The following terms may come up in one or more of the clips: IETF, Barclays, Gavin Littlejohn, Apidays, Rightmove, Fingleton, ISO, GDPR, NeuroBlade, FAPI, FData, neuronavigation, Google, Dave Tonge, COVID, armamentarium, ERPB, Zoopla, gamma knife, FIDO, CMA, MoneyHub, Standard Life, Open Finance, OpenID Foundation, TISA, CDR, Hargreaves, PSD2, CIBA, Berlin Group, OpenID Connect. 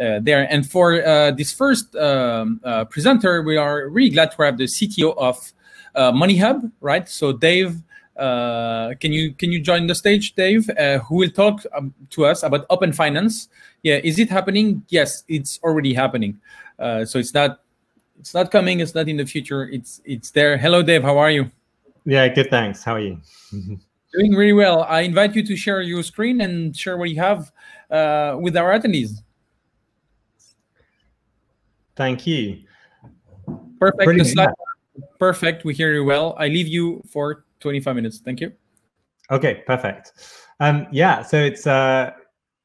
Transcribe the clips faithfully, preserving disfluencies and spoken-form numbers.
uh, there. And for uh, this first um, uh, presenter, we are really glad to have the C T O of uh, MoneyHub, right? So Dave, uh, can you can you join the stage, Dave, uh, who will talk um, to us about open finance? Yeah, is it happening? Yes, it's already happening. Uh, so it's not it's not coming. It's not in the future. It's it's there. Hello, Dave. How are you? Yeah, good. Thanks. How are you? Doing really well. I invite you to share your screen and share what you have uh, with our attendees. Thank you. Perfect. The slide. Perfect. We hear you well. I leave you for twenty-five minutes. Thank you. Okay. Perfect. Um, yeah. So it's uh,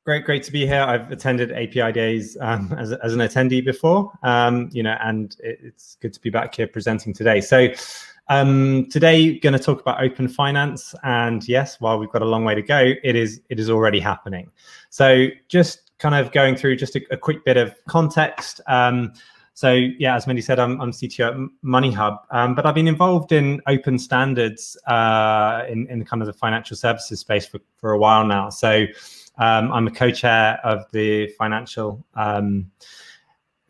great, great to be here. I've attended A P I Days um, as, as an attendee before, um, you know, and it, it's good to be back here presenting today. So. Um, today, we're going to talk about open finance, and yes, while we've got a long way to go, it is it is already happening. So just kind of going through just a, a quick bit of context. Um, so yeah, as Mindy said, I'm, I'm C T O at MoneyHub, um, but I've been involved in open standards uh, in, in kind of the financial services space for, for a while now. So um, I'm a co-chair of the financial um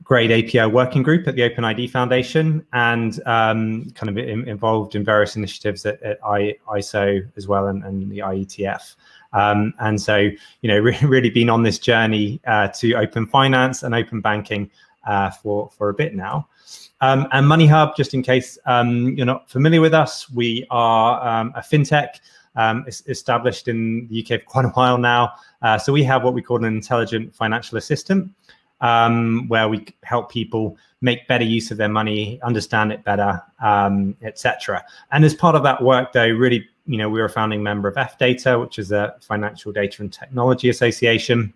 grade A P I working group at the OpenID Foundation, and um, kind of in, involved in various initiatives at, at I S O as well, and, and the I E T F. Um, and so, you know, re really been on this journey uh, to open finance and open banking uh, for, for a bit now. Um, and MoneyHub, just in case um, you're not familiar with us, we are um, a fintech um, established in the U K for quite a while now. Uh, so we have what we call an intelligent financial assistant, um where we help people make better use of their money, understand it better, um etc. And as part of that work, though, really, you know, we're a founding member of F data, which is a financial data and technology association,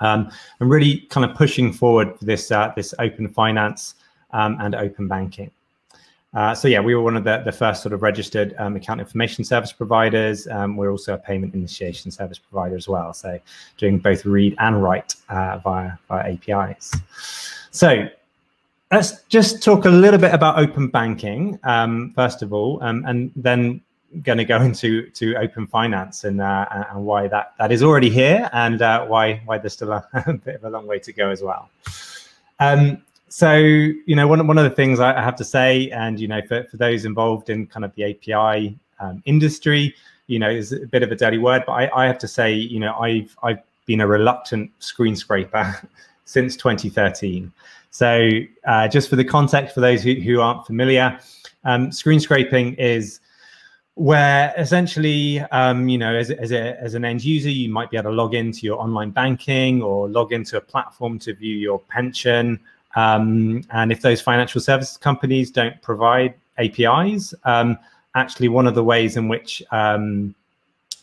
um and really kind of pushing forward this uh, this open finance um and open banking. Uh, so yeah, we were one of the, the first sort of registered um, account information service providers. Um, we're also a payment initiation service provider as well. So doing both read and write uh, via, via A P Is. So let's just talk a little bit about open banking, um, first of all, um, and then going to go into to open finance and, uh, and why that, that is already here, and uh, why, why there's still a, a bit of a long way to go as well. Um, So, you know, one, one of the things I have to say, and, you know, for, for those involved in kind of the A P I um, industry, you know, is a bit of a dirty word, but I, I have to say, you know, I've, I've been a reluctant screen scraper since twenty thirteen. So uh, just for the context, for those who, who aren't familiar, um, screen scraping is where essentially, um, you know, as, as, a, as an end user, you might be able to log into your online banking or log into a platform to view your pension. Um, and if those financial services companies don't provide A P Is, um, actually one of the ways in which, um,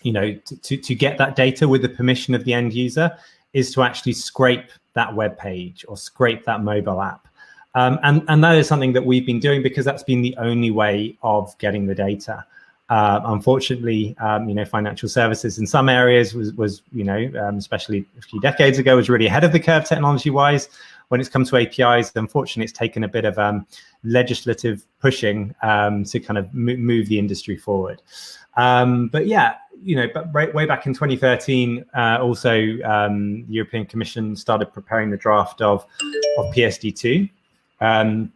you know, to, to, to get that data with the permission of the end user is to actually scrape that web page or scrape that mobile app. Um, and, and that is something that we've been doing because that's been the only way of getting the data. Uh, unfortunately, um, you know, financial services in some areas was, was you know, um, especially a few decades ago, was really ahead of the curve technology-wise. When it's come to A P Is, unfortunately, it's taken a bit of um, legislative pushing um, to kind of move the industry forward. Um, but yeah, you know, but right, way back in twenty thirteen, uh, also um, the European Commission started preparing the draft of, of P S D two, um,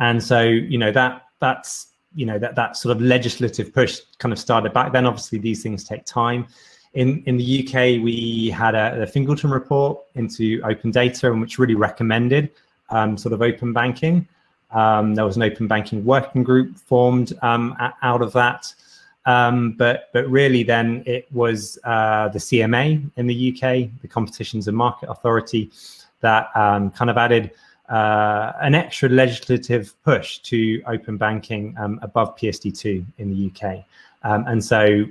and so you know that that's you know that that sort of legislative push kind of started back then. Obviously, these things take time. In, in the U K, we had a, a Fingleton report into open data, and which really recommended um, sort of open banking. Um, there was an open banking working group formed um, out of that. Um, but, but really then it was uh, the C M A in the U K, the Competition and Market Authority, that um, kind of added uh, an extra legislative push to open banking um, above P S D two in the U K. Um, and so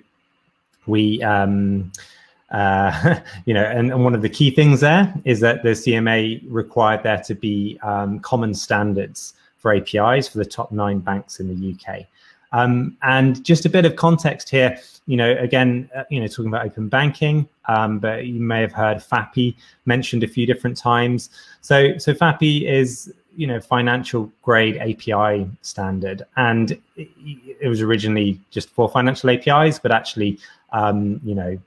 we, um, uh, you know, and, and one of the key things there is that the C M A required there to be um, common standards for A P Is for the top nine banks in the U K. Um, and just a bit of context here, you know, again, uh, you know, talking about open banking, um, but you may have heard FAPI mentioned a few different times. So, so FAPI is, you know, financial grade A P I standard, and it, it was originally just for financial A P Is, but actually, um, you know,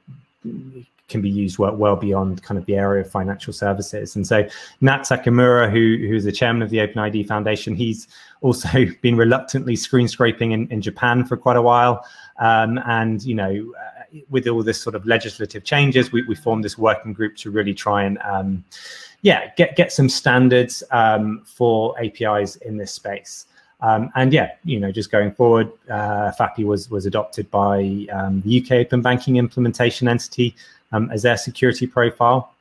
can be used well, well beyond kind of the area of financial services. And so Nat Sakimura, who who is the chairman of the OpenID Foundation, he's also been reluctantly screen scraping in, in Japan for quite a while. Um, and, you know, uh, with all this sort of legislative changes, we, we formed this working group to really try and, um, yeah, get, get some standards um, for A P Is in this space. Um, and yeah, you know, just going forward, uh, FAPI was was adopted by um, the U K Open Banking Implementation Entity um, as their security profile,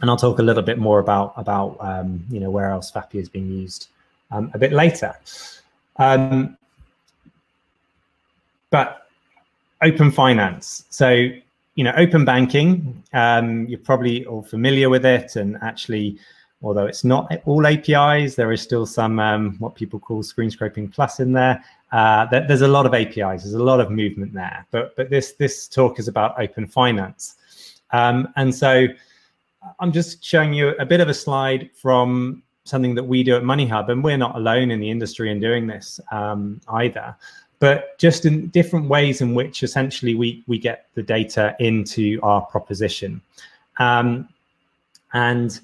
and I'll talk a little bit more about about um, you know, where else FAPI is being used um, a bit later. Um, but open finance, so. You know, open banking, um, you're probably all familiar with it, and actually, although it's not all A P Is, there is still some um, what people call screen scraping plus in there. Uh, that there's a lot of A P Is, there's a lot of movement there, but but this this talk is about open finance. Um, and so I'm just showing you a bit of a slide from something that we do at MoneyHub, and we're not alone in the industry in doing this um, either. But just in different ways in which essentially we, we get the data into our proposition. Um, and,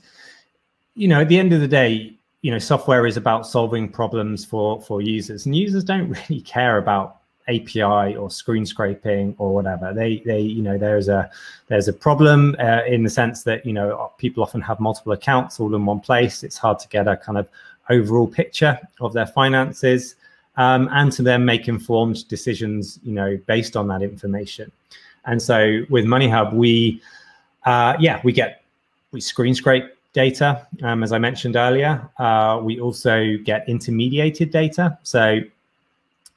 you know, at the end of the day, you know, software is about solving problems for, for users. And users don't really care about A P I or screen scraping or whatever. They, they you know, there's a, there's a problem uh, in the sense that, you know, people often have multiple accounts all in one place. It's hard to get a kind of overall picture of their finances. Um, and to then make informed decisions, you know, based on that information. And so with MoneyHub, we, uh, yeah, we get, we screen scrape data, um, as I mentioned earlier. Uh, we also get intermediated data. So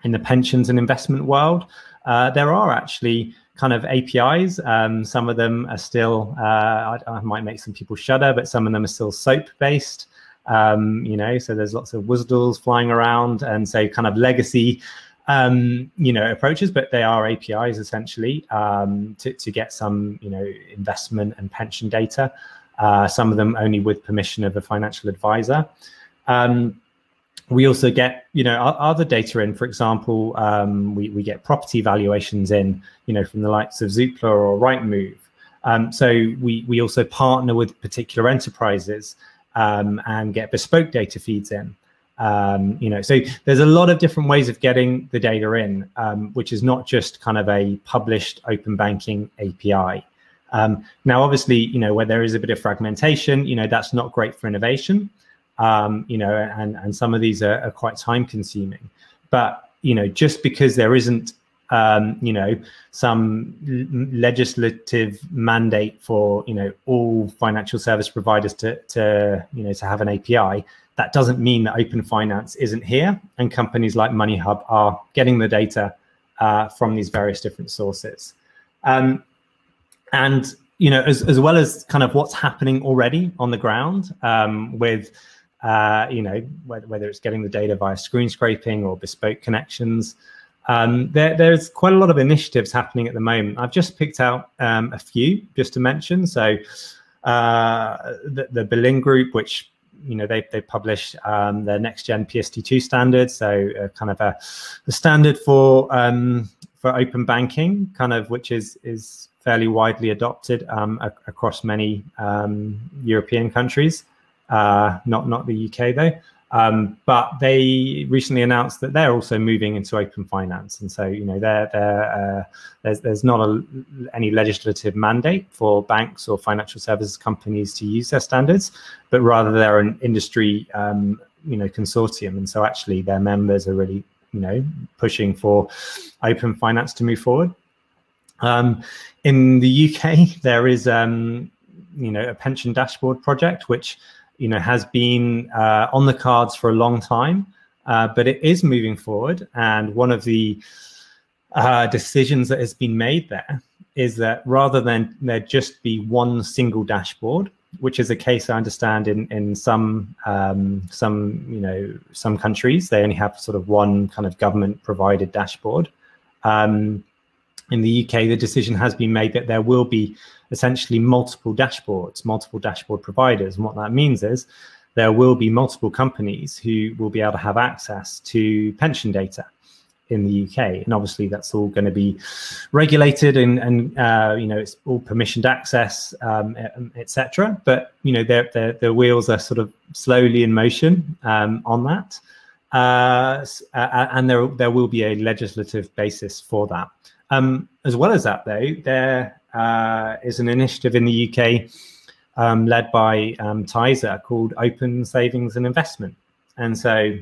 in the pensions and investment world, uh, there are actually kind of A P Is. Um, some of them are still, uh, I, I might make some people shudder, but some of them are still SOAP-based. Um, you know, so there's lots of W S D Ls flying around, and so kind of legacy, um, you know, approaches, but they are A P Is essentially um, to, to get some, you know, investment and pension data. Uh, some of them only with permission of a financial advisor. Um, we also get, you know, other data in, for example, um, we, we get property valuations in, you know, from the likes of Zoopla or Rightmove. Um, so we, we also partner with particular enterprises Um, and get bespoke data feeds in, um, you know, so there's a lot of different ways of getting the data in, um, which is not just kind of a published open banking A P I. Um, now, obviously, you know, where there is a bit of fragmentation, you know, that's not great for innovation, um, you know, and, and some of these are, are quite time consuming. But, you know, just because there isn't, um, you know, some legislative mandate for, you know, all financial service providers to, to, you know, to have an A P I, that doesn't mean that open finance isn't here, and companies like MoneyHub are getting the data uh, from these various different sources. Um, and, you know, as, as well as kind of what's happening already on the ground um, with, uh, you know, whether, whether it's getting the data via screen scraping or bespoke connections, Um, there, there's quite a lot of initiatives happening at the moment. I've just picked out um, a few just to mention. So uh, the, the Berlin Group, which, you know, they, they publish um, their next gen P S D two standard. So uh, kind of a, a standard for um, for open banking, kind of, which is, is fairly widely adopted um, ac across many um, European countries, uh, not, not the U K though. Um, but they recently announced that they're also moving into open finance, and so you know they're, they're, uh, there's there's not a, any legislative mandate for banks or financial services companies to use their standards, but rather they're an industry um, you know consortium, and so actually their members are really you know pushing for open finance to move forward. Um, in the U K, there is um, you know a pension dashboard project which. You know, has been uh, on the cards for a long time, uh, but it is moving forward. And one of the uh, decisions that has been made there is that rather than there just be one single dashboard, which is a case I understand in in some um, some you know some countries, they only have sort of one kind of government-provided dashboard. Um, in the U K, the decision has been made that there will be essentially multiple dashboards, multiple dashboard providers. And what that means is there will be multiple companies who will be able to have access to pension data. in the U K. And obviously that's all going to be regulated and, and uh, you know, it's all permissioned access, um, et cetera. But, you know, their, their, their wheels are sort of slowly in motion um, on that. Uh, and there, there will be a legislative basis for that. Um, as well as that, though, there uh, is an initiative in the U K um, led by um, TISA called Open Savings and Investment. And so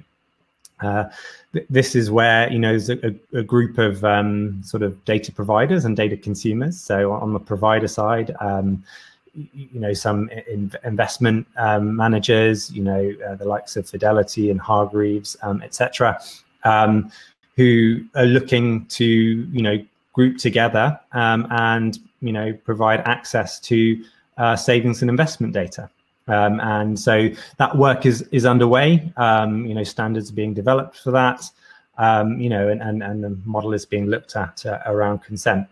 uh, th this is where, you know, there's a, a group of um, sort of data providers and data consumers. So on the provider side, um, you know, some in investment um, managers, you know, uh, the likes of Fidelity and Hargreaves, um, et cetera, um, who are looking to, you know, group together um, and, you know, provide access to uh, savings and investment data. Um, and so that work is, is underway, um, you know, standards are being developed for that, um, you know, and, and, and the model is being looked at uh, around consent.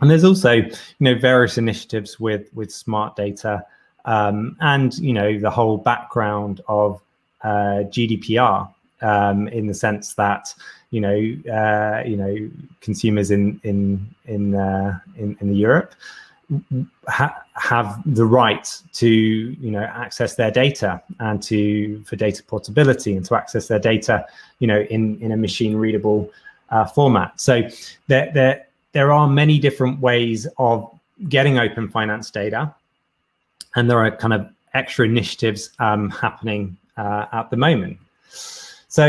And there's also, you know, various initiatives with, with smart data um, and, you know, the whole background of uh, G D P R um, in the sense that, you know, uh, you know, consumers in, in, in, uh, in, in Europe ha have the right to, you know, access their data and to, for data portability and to access their data, you know, in, in a machine readable uh, format. So there, there, There are many different ways of getting open finance data, and there are kind of extra initiatives um, happening uh, at the moment. So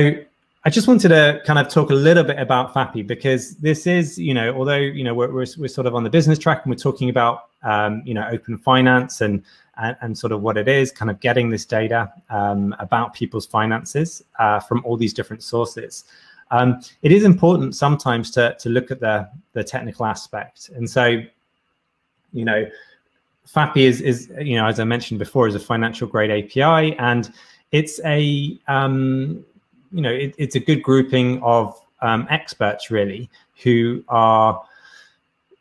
I just wanted to kind of talk a little bit about FAPI, because this is, you know, although, you know, we're, we're, we're sort of on the business track and we're talking about, um, you know, open finance and, and, and sort of what it is, kind of getting this data um, about people's finances uh, from all these different sources. Um, it is important sometimes to, to look at the, the technical aspect. And so, you know, FAPI is, is, you know, as I mentioned before, is a financial grade A P I, and it's a, um, you know, it, it's a good grouping of um, experts really who are,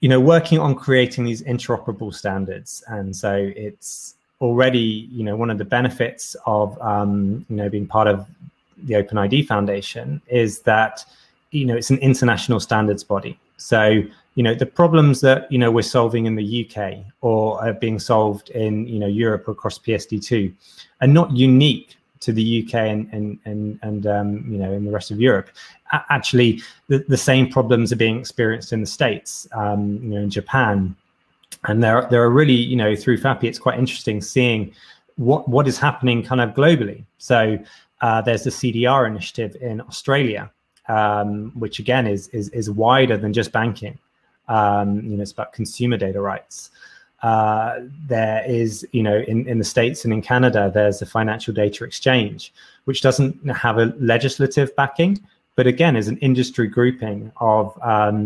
you know, working on creating these interoperable standards. And so it's already, you know, one of the benefits of, um, you know, being part of the OpenID Foundation is that, you know, it's an international standards body. So, you know, the problems that, you know, we're solving in the U K or are being solved in, you know, Europe across P S D two are not unique to the U K and, and, and, and um, you know, in the rest of Europe. A actually, the, the same problems are being experienced in the States, um, you know, in Japan. And there, there are really, you know, through FAPI, it's quite interesting seeing what, what is happening kind of globally. So, Uh, there's the C D R initiative in Australia, um, which again is, is is wider than just banking. Um, you know, it's about consumer data rights. Uh, there is, you know, in, in the States and in Canada, there's the Financial Data Exchange, which doesn't have a legislative backing, but again is an industry grouping of, um,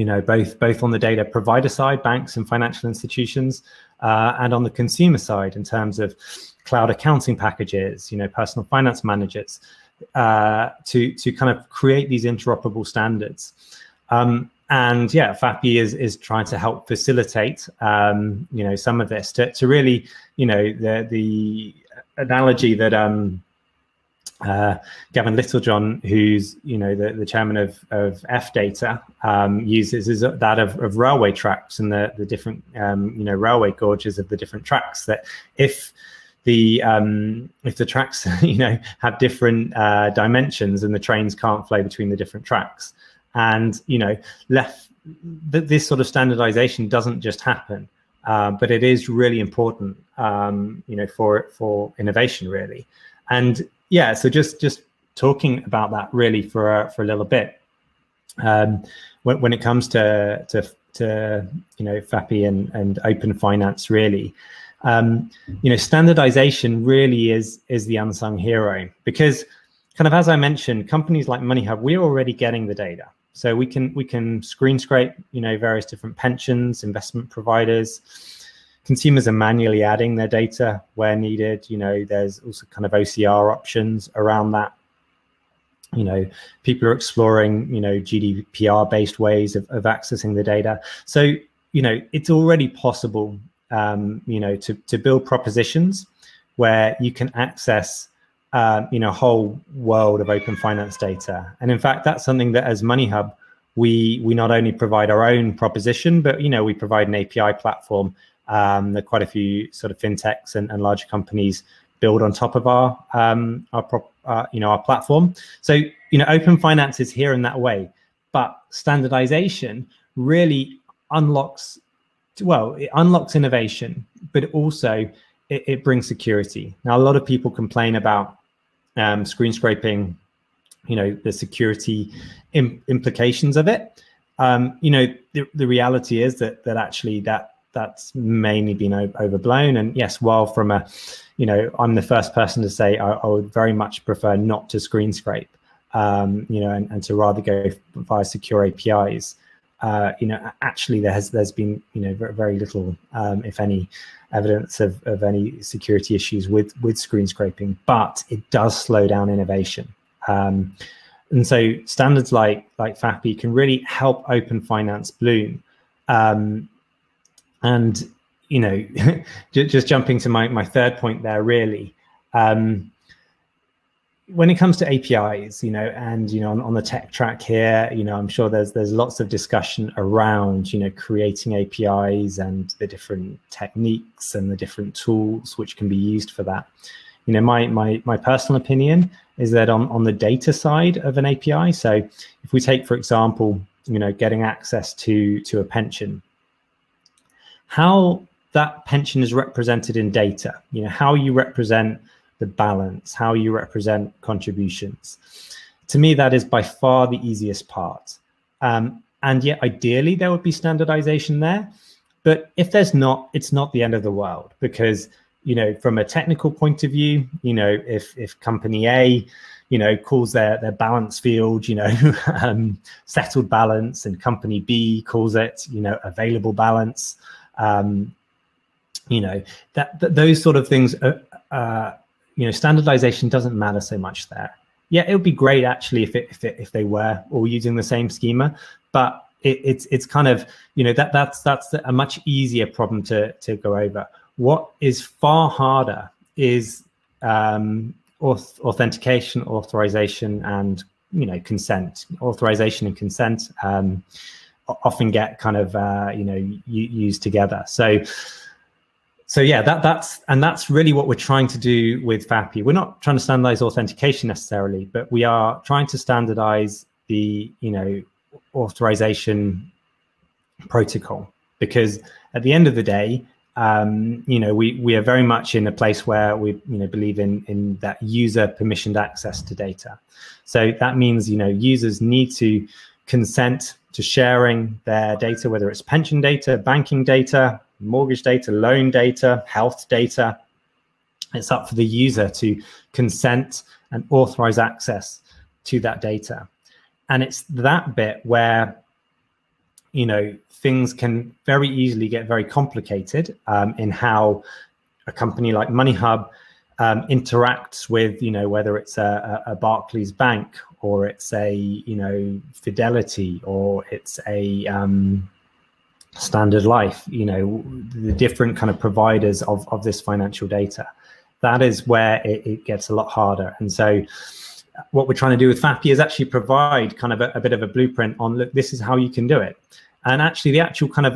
you know, both both on the data provider side, banks and financial institutions, uh, and on the consumer side in terms of cloud accounting packages, you know, personal finance managers, uh, to to kind of create these interoperable standards. Um, and yeah, FAPI is is trying to help facilitate, um, you know, some of this to to really, you know, the the analogy that um, uh, Gavin Littlejohn, who's, you know, the, the chairman of, of FData, um, uses is that of, of railway tracks and the, the different, um, you know, railway gorges of the different tracks, that if the um, if the tracks, you know, have different uh, dimensions and the trains can't flow between the different tracks. And, you know, left th this sort of standardization doesn't just happen, uh, but it is really important, um, you know, for for innovation really. And yeah, so just just talking about that really for uh, for a little bit. Um, when, when it comes to to to you know, FAPI and and open finance really. Um, you know, standardization really is is the unsung hero, because kind of, as I mentioned, companies like MoneyHub, we're already getting the data. So we can we can screen scrape, you know, various different pensions, investment providers. Consumers are manually adding their data where needed. You know, there's also kind of O C R options around that. You know, people are exploring, you know, G D P R based ways of, of accessing the data. So, you know, it's already possible, Um, you know, to, to build propositions where you can access uh, you know, whole world of open finance data. And in fact, that's something that as MoneyHub, we we not only provide our own proposition, but, you know, we provide an A P I platform um, that quite a few sort of fintechs and, and larger companies build on top of our um, our prop, uh, you know, our platform. So, you know, open finance is here in that way, but standardization really unlocks, well, it unlocks innovation, but also it, it brings security. Now, a lot of people complain about um, screen scraping, you know, the security im- implications of it. Um, you know, the, the reality is that that actually that that's mainly been o- overblown. And yes, while from a, you know, I'm the first person to say I, I would very much prefer not to screen scrape, um, you know, and, and to rather go via secure A P Is. Uh, you know, actually, there has there's been, you know, very, very little, um, if any, evidence of, of any security issues with with screen scraping, but it does slow down innovation. Um, and so standards like like FAPI can really help open finance bloom. Um, and, you know, just jumping to my, my third point there, really, um, when it comes to A P Is, you know, and, you know, on, on the tech track here, you know, I'm sure there's there's lots of discussion around, you know, creating A P Is and the different techniques and the different tools which can be used for that. You know, my my my personal opinion is that on, on the data side of an A P I, so if we take, for example, you know, getting access to to a pension, how that pension is represented in data, you know, how you represent the balance, how you represent contributions. To me, that is by far the easiest part. Um, and yet, ideally, there would be standardization there. But if there's not, it's not the end of the world, because, you know, from a technical point of view, you know, if if company A, you know, calls their, their balance field, you know, um, settled balance, and company B calls it, you know, available balance, um, you know, that, that those sort of things are, uh, you know, standardization doesn't matter so much there. Yeah, it would be great actually if it, if it, if they were all using the same schema, but it, it's it's kind of, you know, that that's that's a much easier problem to to go over. What is far harder is um, auth- authentication, authorization, and, you know, consent. Authorization and consent um, often get kind of uh, you know u- used together. So. So yeah, that that's and that's really what we're trying to do with FAPI. We're not trying to standardize authentication necessarily, but we are trying to standardize the, you know, authorization protocol, because at the end of the day, um, you know, we we are very much in a place where we, you know, believe in in that user permissioned access to data. So that means, you know, users need to consent to sharing their data, whether it's pension data, banking data, mortgage data, loan data, health data. It's up for the user to consent and authorize access to that data. And it's that bit where, you know, things can very easily get very complicated um, in how a company like MoneyHub um, interacts with, you know, whether it's a, a Barclays bank, or it's a, you know, Fidelity, or it's a, um, Standard Life, you know, the different kind of providers of, of this financial data. That is where it, it gets a lot harder. And so what we're trying to do with FAPI is actually provide kind of a, a bit of a blueprint on, look, this is how you can do it. And actually the actual kind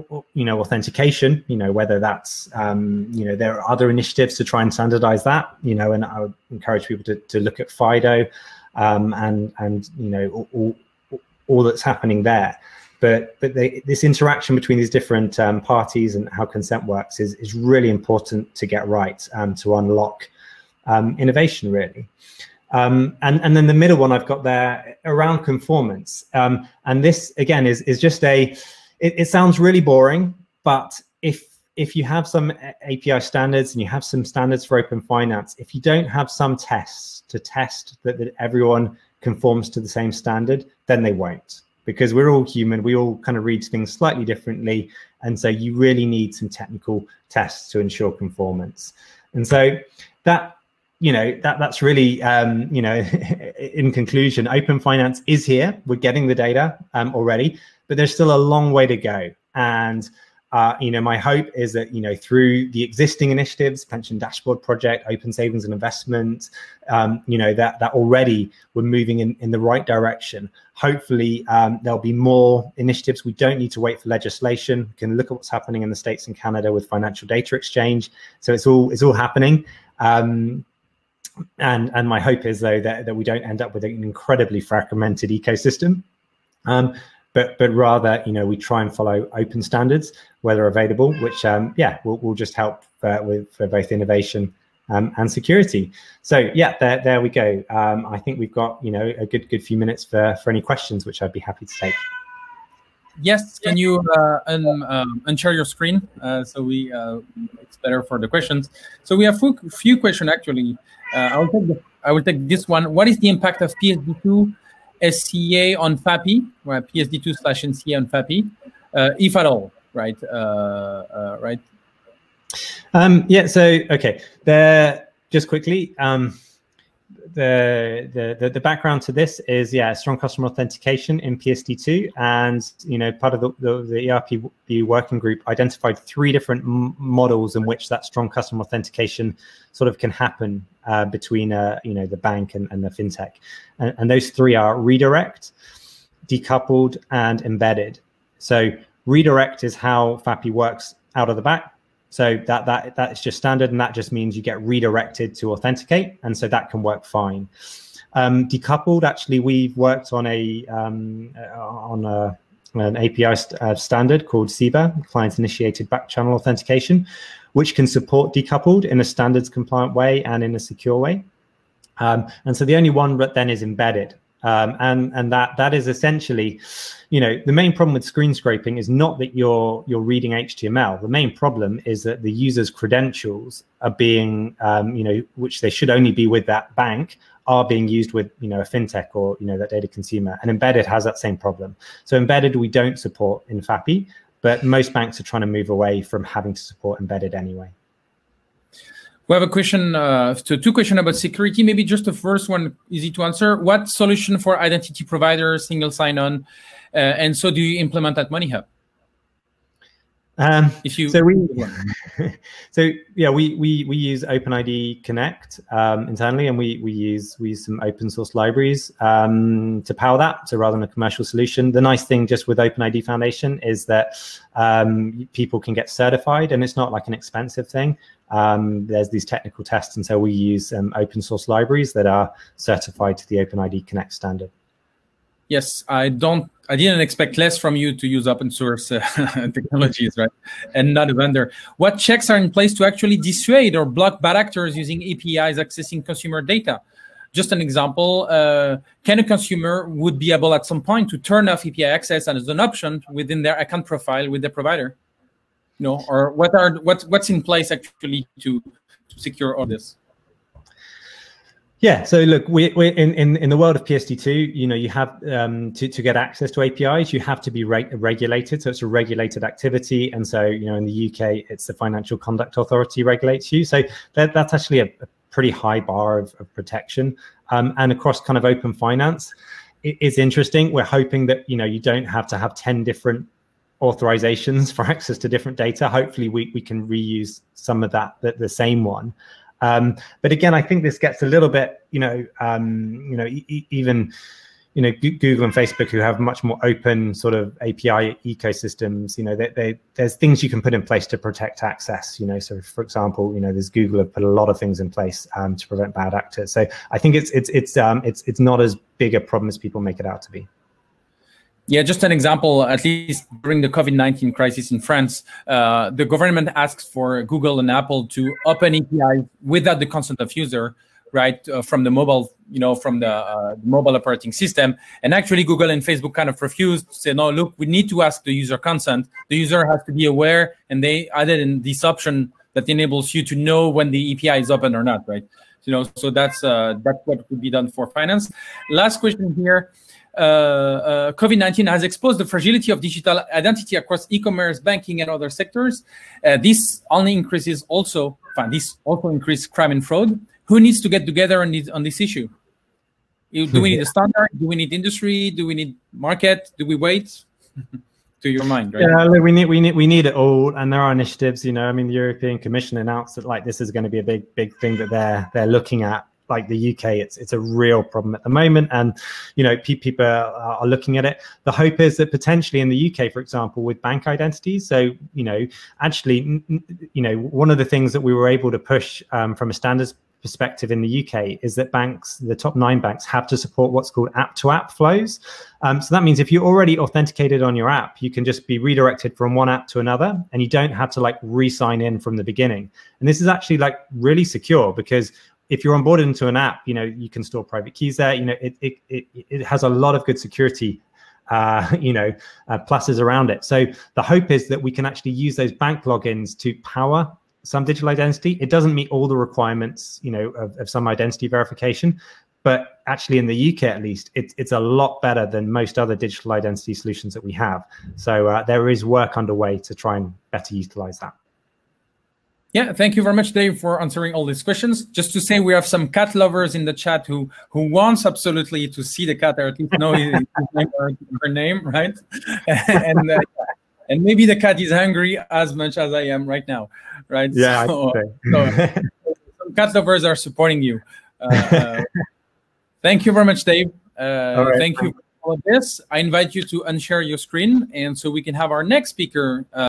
of, you know, authentication, you know, whether that's, um, you know, there are other initiatives to try and standardize that, you know, and I would encourage people to, to look at FIDO um, and, and, you know, all, all, all that's happening there. But but they, this interaction between these different um, parties and how consent works is, is really important to get right, um, to unlock um, innovation, really. Um, and, and then the middle one I've got there around conformance. Um, and this, again, is is just a, it, it sounds really boring, but if if you have some A P I standards and you have some standards for open finance, if you don't have some tests to test that, that everyone conforms to the same standard, then they won't. Because we're all human, we all kind of read things slightly differently. And so you really need some technical tests to ensure conformance. And so that, you know, that that's really, um, you know, in conclusion, open finance is here. We're getting the data um, already, but there's still a long way to go. And Uh, you know, my hope is that, you know, through the existing initiatives, pension dashboard project, open savings and investments, um, you know, that, that already we're moving in, in the right direction. Hopefully, um, there'll be more initiatives. We don't need to wait for legislation. We can look at what's happening in the States and Canada with financial data exchange. So it's all, it's all happening. Um, and, and my hope is, though, that, that we don't end up with an incredibly fragmented ecosystem. Um, But, but rather, you know, we try and follow open standards where they're available, which, um, yeah, will will just help uh, with for both innovation um, and security. So, yeah, there, there we go. Um, I think we've got, you know, a good good few minutes for, for any questions, which I'd be happy to take. Yes, can you uh, un, um, unshare your screen uh, so we uh, it's better for the questions? So we have few, few questions, actually. Uh, I, will take the, I will take this one. What is the impact of P S D two? S C A on FAPI, right? P S D two slash N C A on FAPI, uh, if at all, right? Uh, uh, right. Um, yeah. So okay, there. Just quickly, um, the, the the the background to this is yeah, strong customer authentication in P S D two, and you know part of the the, the E R P B working group identified three different m models in which that strong customer authentication sort of can happen. Uh, between uh, you know the bank and, and the fintech, and, and those three are redirect, decoupled, and embedded. So redirect is how FAPI works out of the back. So that that that is just standard, and that just means you get redirected to authenticate, and so that can work fine. Um, decoupled, actually, we've worked on a um, on a, an A P I st uh, standard called C I B A, Client Initiated Back Channel Authentication, which can support decoupled in a standards compliant way and in a secure way. Um, and so the only one that then is embedded. Um, and and that that is essentially, you know, the main problem with screen scraping is not that you're you're reading H T M L. The main problem is that the user's credentials are being, um, you know, which they should only be with that bank, are being used with, you know, a fintech or, you know, that data consumer. And embedded has that same problem. So embedded we don't support in FAPI. But most banks are trying to move away from having to support embedded anyway. We have a question, uh, to two questions about security. Maybe just the first one, easy to answer. What solution for identity provider, single sign-on, uh, and so do you implement at MoneyHub? Um, if you so we so yeah we we we use OpenID Connect um, internally, and we we use we use some open source libraries um, to power that. So rather than a commercial solution, the nice thing just with OpenID Foundation is that um, people can get certified, and it's not like an expensive thing. Um, there's these technical tests, and so we use um, open source libraries that are certified to the OpenID Connect standard. Yes, I don't. I didn't expect less from you to use open source uh, technologies, right? And not a vendor. What checks are in place to actually dissuade or block bad actors using A P Is accessing consumer data? Just an example: uh, can a consumer would be able at some point to turn off A P I access as an option within their account profile with the provider? You know, or what are what what's in place actually to, to secure all this? Yeah, so look, we, we're in, in, in the world of P S D two, you know, you have um, to, to get access to A P Is, you have to be re regulated. So it's a regulated activity. And so, you know, in the U K, it's the Financial Conduct Authority regulates you. So that, that's actually a, a pretty high bar of, of protection. Um, and across kind of open finance, it, it's interesting. We're hoping that, you know, you don't have to have ten different authorizations for access to different data. Hopefully we, we can reuse some of that, the, the same one. Um, but again, I think this gets a little bit, you know, um, you know, e even, you know, G Google and Facebook, who have much more open sort of A P I ecosystems, you know, they, they, there's things you can put in place to protect access, you know. So, for example, you know, there's Google have put a lot of things in place um, to prevent bad actors. So I think it's it's it's um, it's it's not as big a problem as people make it out to be. Yeah, just an example, at least during the COVID nineteen crisis in France, uh, the government asked for Google and Apple to open A P Is without the consent of user, right, uh, from the mobile, you know, from the uh, mobile operating system. And actually, Google and Facebook kind of refused to say, no, look, we need to ask the user consent. The user has to be aware, and they added in this option that enables you to know when the A P I is open or not, right? You know, so that's, uh, that's what could be done for finance. Last question here. Uh, uh, COVID nineteen has exposed the fragility of digital identity across e-commerce, banking, and other sectors. Uh, this only increases also, this also increases crime and fraud. Who needs to get together on this, on this issue? Do we need a standard? Do we need industry? Do we need market? Do we wait? to your mind, right? Yeah, look, we need we need we need it all, and there are initiatives. You know, I mean, the European Commission announced that like this is going to be a big big thing that they're they're looking at. Like the U K, it's it's a real problem at the moment, and you know people are, are looking at it. The hope is that potentially in the U K, for example, with bank identities. So you know, actually, you know, one of the things that we were able to push um, from a standards perspective in the U K is that banks, the top nine banks, have to support what's called app-to-app flows. Um, so that means if you're already authenticated on your app, you can just be redirected from one app to another, and you don't have to like re-sign in from the beginning. And this is actually like really secure because if you're onboarded into an app, you know, you can store private keys there. You know, it it it, it has a lot of good security, uh, you know, uh, pluses around it. So the hope is that we can actually use those bank logins to power some digital identity. It doesn't meet all the requirements, you know, of, of some identity verification, but actually in the U K at least, it's it's a lot better than most other digital identity solutions that we have. So uh, there is work underway to try and better utilize that. Yeah, thank you very much, Dave, for answering all these questions. Just to say, we have some cat lovers in the chat who who wants absolutely to see the cat, or at least know his name or her name, right? and uh, and maybe the cat is hungry as much as I am right now, right? Yeah, so, so some cat lovers are supporting you. Uh, thank you very much, Dave. Uh, right. Thank you for all of this. I invite you to unshare your screen, and so we can have our next speaker. Uh,